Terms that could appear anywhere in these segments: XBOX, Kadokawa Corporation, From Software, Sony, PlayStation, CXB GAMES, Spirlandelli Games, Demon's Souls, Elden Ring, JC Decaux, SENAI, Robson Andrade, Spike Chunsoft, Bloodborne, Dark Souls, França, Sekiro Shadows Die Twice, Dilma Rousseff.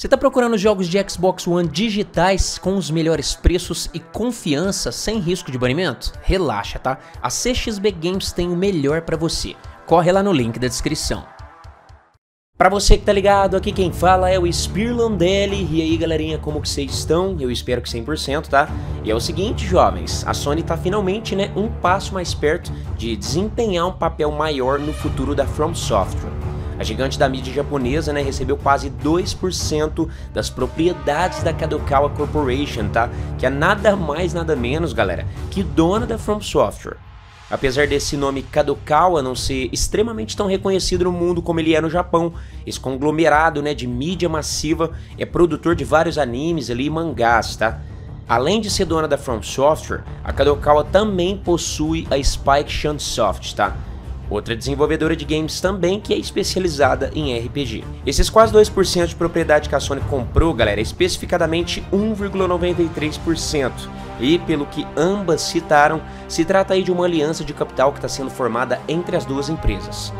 Você está procurando jogos de Xbox One digitais com os melhores preços e confiança sem risco de banimento? Relaxa, tá? A CXB Games tem o melhor para você. Corre lá no link da descrição. Pra você que tá ligado, aqui quem fala é o Spirlandelli. E aí galerinha, como que vocês estão? Eu espero que 100%, tá? E é o seguinte, jovens, a Sony tá finalmente, né, um passo mais perto de desempenhar um papel maior no futuro da From Software. A gigante da mídia japonesa, né, recebeu quase 2% das propriedades da Kadokawa Corporation, tá? Que é nada mais, nada menos, galera, que dona da From Software. Apesar desse nome Kadokawa não ser extremamente tão reconhecido no mundo como ele é no Japão, esse conglomerado, né, de mídia massiva é produtor de vários animes ali e mangás, tá? Além de ser dona da From Software, a Kadokawa também possui a Spike Chunsoft, tá? Outra desenvolvedora de games também que é especializada em RPG. Esses quase 2% de propriedade que a Sony comprou, galera, especificadamente 1,93%. E, pelo que ambas citaram, se trata aí de uma aliança de capital que está sendo formada entre as duas empresas.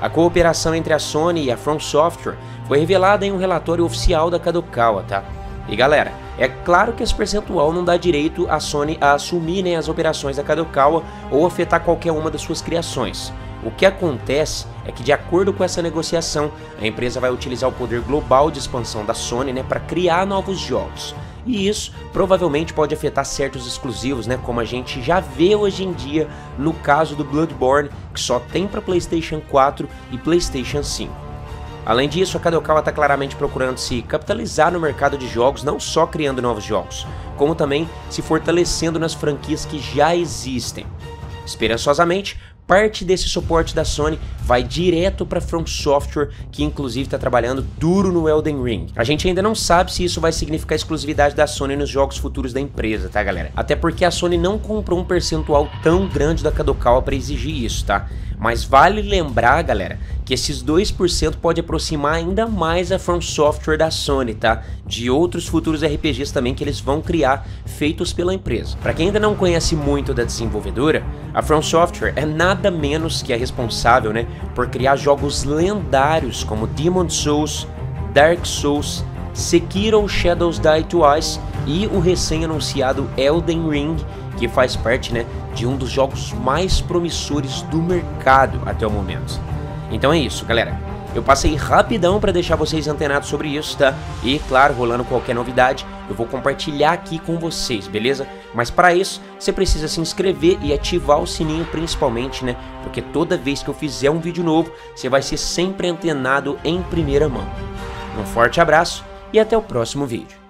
A cooperação entre a Sony e a From Software foi revelada em um relatório oficial da Kadokawa, tá? E galera, é claro que esse percentual não dá direito à Sony a assumir, né, as operações da Kadokawa ou afetar qualquer uma das suas criações. O que acontece é que, de acordo com essa negociação, a empresa vai utilizar o poder global de expansão da Sony, né, para criar novos jogos. E isso provavelmente pode afetar certos exclusivos, né, como a gente já vê hoje em dia no caso do Bloodborne, que só tem para PlayStation 4 e PlayStation 5. Além disso, a Kadokawa está claramente procurando se capitalizar no mercado de jogos, não só criando novos jogos, como também se fortalecendo nas franquias que já existem. Esperançosamente, parte desse suporte da Sony vai direto para From Software, que inclusive está trabalhando duro no Elden Ring. A gente ainda não sabe se isso vai significar exclusividade da Sony nos jogos futuros da empresa, tá galera? Até porque a Sony não comprou um percentual tão grande da Kadokawa para exigir isso, tá? Mas vale lembrar, galera, que esses 2% pode aproximar ainda mais a From Software da Sony, tá? De outros futuros RPGs também que eles vão criar, feitos pela empresa. Pra quem ainda não conhece muito da desenvolvedora, a From Software é nada menos que a responsável, né, por criar jogos lendários como Demon's Souls, Dark Souls, Sekiro Shadows Die Twice e o recém-anunciado Elden Ring, que faz parte, né, de um dos jogos mais promissores do mercado até o momento. Então é isso, galera. Eu passei rapidão para deixar vocês antenados sobre isso, tá? E, claro, rolando qualquer novidade, eu vou compartilhar aqui com vocês, beleza? Mas para isso, você precisa se inscrever e ativar o sininho principalmente, né? Porque toda vez que eu fizer um vídeo novo, você vai ser sempre antenado em primeira mão. Um forte abraço e até o próximo vídeo.